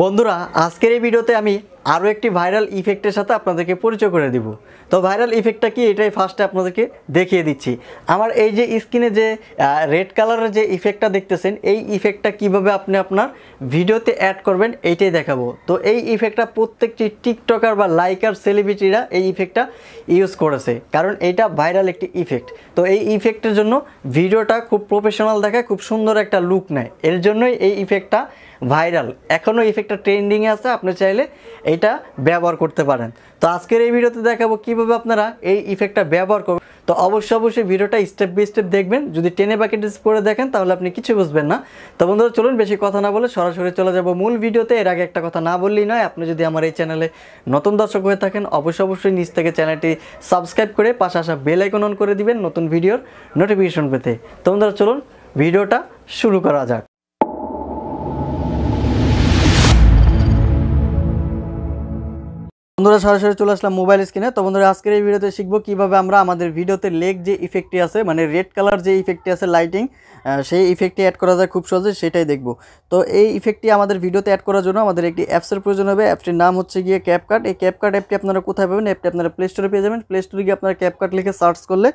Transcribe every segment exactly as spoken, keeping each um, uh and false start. बंधुरा आजकेर ए भिडियोते आमी आरो एकटी भाइरल इफेक्टेर साथे आपनादेरके परिचय करे देब। तो भाइरल इफेक्टटा कि एटाई फार्स्टे आपनादेरके देखिए दिच्छि। आमार एई जे स्क्रिने जे रेड कालारेर जे इफेक्टटा देखतेछेन एई इफेक्टटा किभाबे आपनि आपनार भिडियोते अ্যাড करबेन एइटाई देखाबो। तो एई इफेक्टटा प्रत्येकटी टिकटकार बा लाइकार सेलिब्रिटीरा एई इफेक्टटा इउज करेछे कारण एटा भाइरल एकटी इफेक्ट। तो एई इफेक्टेर जन्य भिडियोटा खूब प्रफेशनल देखाय खूब सुंदर एकटा लुक नेय, एर जन्यই एई इफेक्टटा भाइरल। एखोनो इफेक्टटा ट्रेंडिंगे आछे, आपनि चाइले এটা ব্যবহার করতে পারেন। তো আজকের এই ভিডিওতে দেখাবো কিভাবে আপনারা এই ইফেক্টটা ব্যবহার করবেন। তো অবশ্যই অবশ্যই ভিডিওটা স্টেপ বাই স্টেপ দেখবেন, যদি টেনে বাকি ডিস করে দেখেন তাহলে আপনি কিছু বুঝবেন না। তো বন্ধুরা চলুন বেশি কথা না বলে সরাসরি চলে যাব মূল ভিডিওতে। এর আগে একটা কথা না বললেই নয়, আপনি যদি আমার এই চ্যানেলে নতুন দর্শক হয়ে থাকেন অবশ্যই অবশ্যই নিচ থেকে চ্যানেলটি সাবস্ক্রাইব করে পাশে আসা বেল আইকন অন করে দিবেন নতুন ভিডিওর নোটিফিকেশন পেতে। তো বন্ধুরা চলুন ভিডিওটা শুরু করা যাক। বন্ধুরা সরাসরি চলে আসলাম মোবাইল স্ক্রিনে। তো বন্ধুরা আজকের এই ভিডিওতে শিখব কিভাবে আমরা আমাদের ভিডিওতে লেগ যে ইফেক্টটি আছে মানে রেড কালার যে ইফেক্টটি আছে লাইটিং, সেই ইফেক্টটি অ্যাড করা যায় খুব সহজে, সেটাই দেখব। তো এই ইফেক্টটি আমাদের ভিডিওতে অ্যাড করার জন্য আমাদের একটি অ্যাপসের প্রয়োজন হবে। অ্যাপটির নাম হচ্ছে গিয়ে ক্যাপকাট। এই ক্যাপকাট অ্যাপটি আপনারা কোথায় পাবেন? অ্যাপটি আপনারা প্লে স্টোরে পেয়ে যাবেন। প্লে স্টোরে গিয়ে আপনারা ক্যাপকাট লিখে সার্চ করলে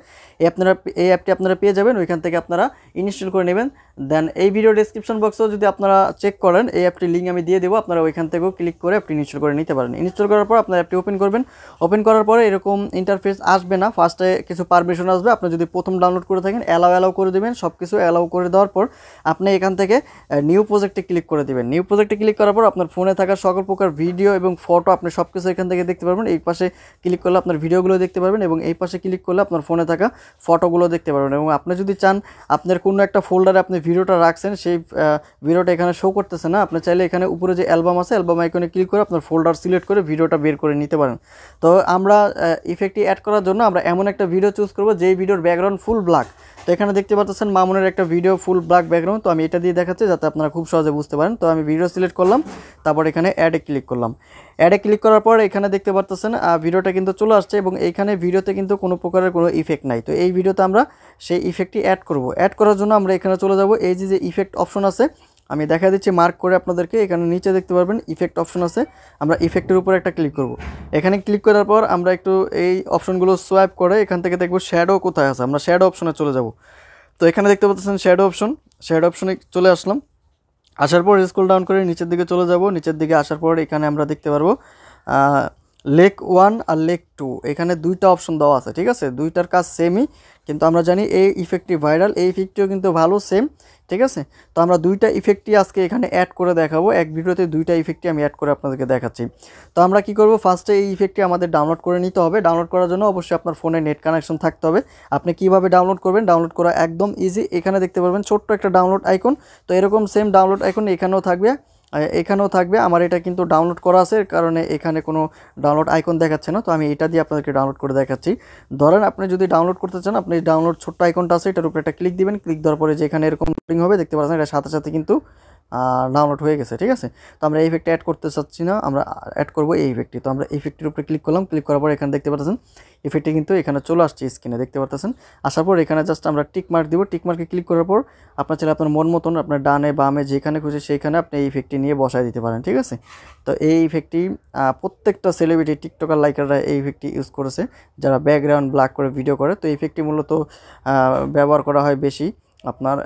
আপনারা এই অ্যাপটি আপনারা পেয়ে যাবেন, ওইখান থেকে আপনারা ইনস্টল করে নেবেন। দেন এই ভিডিও ডেসক্রিপশন বক্সেও যদি আপনারা চেক করেন এই অ্যাপটির লিঙ্ক আমি দিয়ে দেবো, আপনারা ওইখান থেকেও ক্লিক করে অ্যাপটি ইনস্টল করে নিতে পারেন। ইনস্টল করার পর আপনারা অ্যাপটি ওপেন করবেন। ওপেন করার পরে এরকম ইন্টারফেস আসবে না, ফার্স্টে কিছু পারমিশন আসবে। আপনি যদি প্রথম ডাউনলোড করে থাকেন অ্যালাউ অ্যালাউ করে দেবেন। সব কিছু অ্যালাউ করে দেওয়ার পর আপনি এখান থেকে নিউ প্রজেক্টে ক্লিক করে দেবেন। নিউ প্রজেক্টে ক্লিক করার পর আপনার ফোনে থাকা সকল প্রকার ভিডিও এবং ফটো আপনি সব কিছু এখান থেকে দেখতে পারবেন। এই পাশে ক্লিক করলে আপনার ভিডিওগুলো দেখতে পারবেন এবং এই পাশে ক্লিক করলে আপনার ফোনে থাকা ফটোগুলো দেখতে পারবেন। এবং আপনি যদি চান আপনার কোনো একটা ফোল্ডারে আপনি ভিডিওটা রাখছেন সেই ভিডিওটা এখানে শো করতেছে না, আপনি চাইলে এখানে উপরে যে অ্যালবাম আছে অ্যালবাম আইকনে ক্লিক করে আপনার ফোল্ডার সিলেক্ট করে ভিডিওটা বের করে নিতে পারেন। তো আমরা ইফেক্টটি অ্যাড করার জন্য আমরা এমন একটা ভিডিও চুজ করব যেই ভিডিওর ব্যাকগ্রাউন্ড ফুল ব্ল্যাক। তো এখানে দেখতে পাচ্ছেন মামুনের একটা ভিডিও ফুল ব্ল্যাক ব্যাকগ্রাউন্ড। তো আমি এটা দিয়ে দেখাচ্ছি যাতে আপনারা খুব সহজে বুঝতে পারেন। তো আমি ভিডিও সিলেক্ট করলাম, তারপর এখানে অ্যাডে ক্লিক করলাম। অ্যাডে ক্লিক করার পর এখানে দেখতে পাচ্ছেন ভিডিওটা কিন্তু চলে আসছে এবং এইখানে ভিডিওতে কিন্তু কোনো প্রকারের কোনো ইফেক্ট নাই। তো এই ভিডিওতে আমরা সেই ইফেক্টটি অ্যাড করব। অ্যাড করার জন্য আমরা এখানে চলে যাব, এই যে যে ইফেক্ট অপশন আছে আমি দেখা দিচ্ছি মার্ক করে আপনাদেরকে, এখানে নিচে দেখতে পারবেন ইফেক্ট অপশন আছে। আমরা ইফেক্টের উপর একটা ক্লিক করব। এখানে ক্লিক করার পর আমরা একটু এই অপশনগুলো সোয়াইপ করে এখান থেকে দেখব শ্যাডো কোথায় আছে, আমরা শ্যাডো অপশনে চলে যাব। তো এখানে দেখতে পাচ্ছেন শ্যাডো অপশন, শ্যাডো অপশনে চলে আসলাম। আসার পর স্ক্রল ডাউন করে নিচের দিকে চলে যাব। নিচের দিকে আসার পর এখানে আমরা দেখতে পারবো লেগ ওয়ান আর লেগ টু, এখানে দুইটা অপশন দেওয়া আছে। ঠিক আছে, দুইটার কাজ সেমই, কিন্তু আমরা জানি এই ইফেক্টটি ভাইরাল, এই ইফেক্টটিও কিন্তু ভালো সেম। ঠিক আছে, তো আমরা দুইটা ইফেক্টই আজকে এখানে অ্যাড করে দেখাবো। এক ভিডিওতে দুইটা ইফেক্টই আমি অ্যাড করে আপনাদেরকে দেখাচ্ছি। তো আমরা কি করব, ফার্স্টে এই ইফেক্টটি আমাদের ডাউনলোড করে নিতে হবে। ডাউনলোড করার জন্য অবশ্যই আপনার ফোনে নেট কানেকশন থাকতে হবে। আপনি কিভাবে ডাউনলোড করবেন, ডাউনলোড করা একদম ইজি। এখানে দেখতে পারবেন ছোট্ট একটা ডাউনলোড আইকন। তো এরকম সেম ডাউনলোড আইকন এখানেও থাকবে, এখানেও থাকবে। আমার এটা কিন্তু ডাউনলোড করা আছে কারণে এখানে কোনো ডাউনলোড আইকন দেখাচ্ছে না। তো আমি এটা দিয়ে আপনাদেরকে ডাউনলোড করে দেখাচ্ছি। ধরেন আপনি যদি ডাউনলোড করতে চান, আপনি ডাউনলোড ছোট্ট আইকনটা আছে এটার উপরে একটা ক্লিক দিবেন। ক্লিক দেওয়ার পরে যে এখানে এরকম লোডিং হবে দেখতে পাচ্ছেন, এটা সাথে সাথে কিন্তু ডাউনলোড হয়ে গেছে। ঠিক আছে, তো আমরা এই ইফেক্টটা অ্যাড করতে চাচ্ছি না, আমরা অ্যাড করবো এই ইফেক্টটি। তো আমরা ইফেক্টের উপরে ক্লিক করলাম। ক্লিক করার পর এখানে দেখতে পাচ্ছেন ইফেক্টটি কিন্তু এখানে চলে আসছে, স্ক্রিনে দেখতে পাচ্ছেন। আসার পর এখানে জাস্ট আমরা টিক মার্ক দিব। টিক মার্কে ক্লিক করার পর আপনার ছেলে আপনার মন মতন আপনার ডানে বামে যেখানে খুশি সেইখানে আপনি এই ইফেক্টটি নিয়ে বসায় দিতে পারেন। ঠিক আছে, তো এই ইফেক্টটি প্রত্যেকটা সেলিব্রিটি টিকটকার লাইকাররা এই ইফেক্টটি ইউজ করেছে যারা ব্যাকগ্রাউন্ড ব্ল্যাক করে ভিডিও করে। তো ইফেক্টটি মূলত ব্যবহার করা হয় বেশি আপনার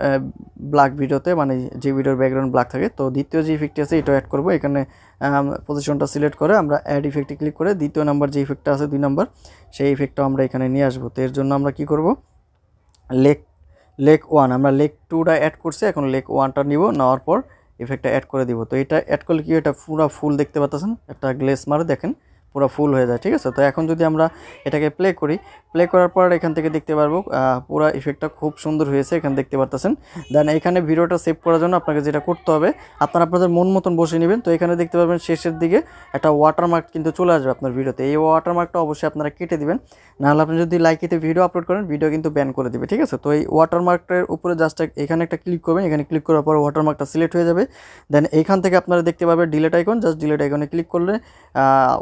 ব্ল্যাক ভিডিওতে, মানে যে ভিডিওর ব্যাকগ্রাউন্ড ব্ল্যাক থাকে। তো দ্বিতীয় যে ইফেক্টটি আছে এটা অ্যাড করব। এখানে পজিশনটা সিলেক্ট করে আমরা অ্যাড ইফেক্টে ক্লিক করে দ্বিতীয় নাম্বার যে ইফেক্টটা আছে দুই নাম্বার সেই ইফেক্টটা আমরা এখানে নিয়ে আসবো। তো এর জন্য আমরা কি করব, লেগ লেগ ওয়ান আমরা লেগ টুটা অ্যাড করছি, এখন লেগ ওয়ানটা নিব, নেওয়ার পর ইফেক্টটা অ্যাড করে দিব। তো এটা অ্যাড করলে কি এটা পুরো ফুল দেখতে পাচ্ছেন, একটা গ্লেস মারে দেখেন পুরো ফুল হয়ে যায়। ঠিক আছে, তো এখন যদি আমরা এটাকে প্লে করি, প্লে করার পর এখান থেকে দেখতে পারবো পুরো ইফেক্টটা খুব সুন্দর হয়েছে, এখানে দেখতে পারতেছেন। দেন এখানে ভিডিওটা সেভ করার জন্য আপনাকে যেটা করতে হবে আপনারা আপনাদের মন মতন বসে নেবেন। তো এখানে দেখতে পারবেন শেষের দিকে একটা ওয়াটারমার্ক কিন্তু চলে আসবে আপনার ভিডিওতে। এই ওয়াটারমার্কটা অবশ্যই আপনারা কেটে দিবেন, নাহলে আপনি যদি লাইকিতে ভিডিও আপলোড করেন ভিডিও কিন্তু ব্যান করে দেবে। ঠিক আছে, তো এই ওয়াটারমার্কটার উপরে জাস্ট এখানে একটা ক্লিক করবেন, এখানে ক্লিক করার পর ওয়াটারমার্কটা সিলেক্ট হয়ে যাবে। দেন এখান থেকে আপনারা দেখতে পাবেন ডিলেট আইকন, জাস্ট ডিলেট আইকনে ক্লিক করলে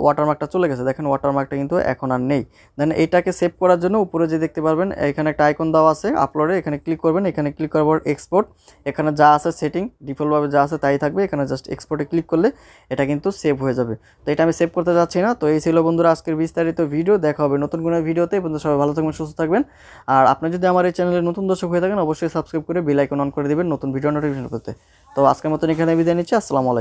ওয়াটারমার্ক वाटरमार्कटा चले गेছে দেখেন वाटरमार्कटा কিন্তু এখন আর নেই। দেন এটাকে সেভ করার জন্য উপরে যে দেখতে পারবেন এখানে একটা আইকন দেওয়া আছে আপলোডে এখানে ক্লিক করবেন। এখানে ক্লিক করার পর এক্সপোর্ট এখানে যা আছে সেটিং ডিফল্ট ভাবে যা আছে তাই থাকবে। এখানে জাস্ট এক্সপোর্টে ক্লিক করলে এটা কিন্তু সেভ হয়ে যাবে। তো এটা আমি সেভ করতে যাচ্ছি না। তো এই ছিল বন্ধুরা আজকের বিস্তারিত ভিডিও। দেখা হবে নতুন কোনো ভিডিওতে। বন্ধুরা সবাই ভালো থাকবেন সুস্থ থাকবেন। আর আপনি যদি আমার এই চ্যানেলে নতুন দর্শক হয়ে থাকেন অবশ্যই সাবস্ক্রাইব করে বেল আইকন অন করে দিবেন নতুন ভিডিও নোটিফিকেশন পেতে। তো আজকের মতন এখানে বিদায় নিচ্ছি। আসসালামু আলাইকুম।